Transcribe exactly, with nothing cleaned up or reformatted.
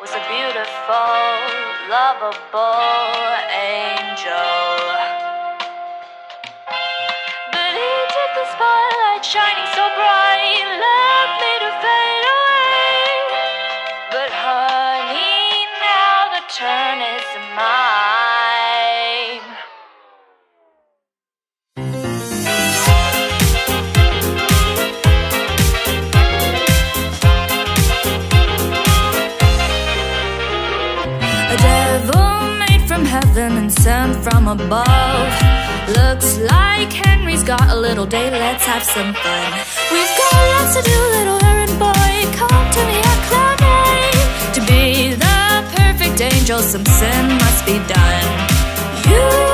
was a beautiful, lovable angel. But he took the spotlight shining so bright, left me to fade away. But honey, now the turn is mine. And sent from above. Looks like Henry's got a little day, let's have some fun. We've got lots to do, little errand boy, come to me at cloud nine. To be the perfect angel, some sin must be done. You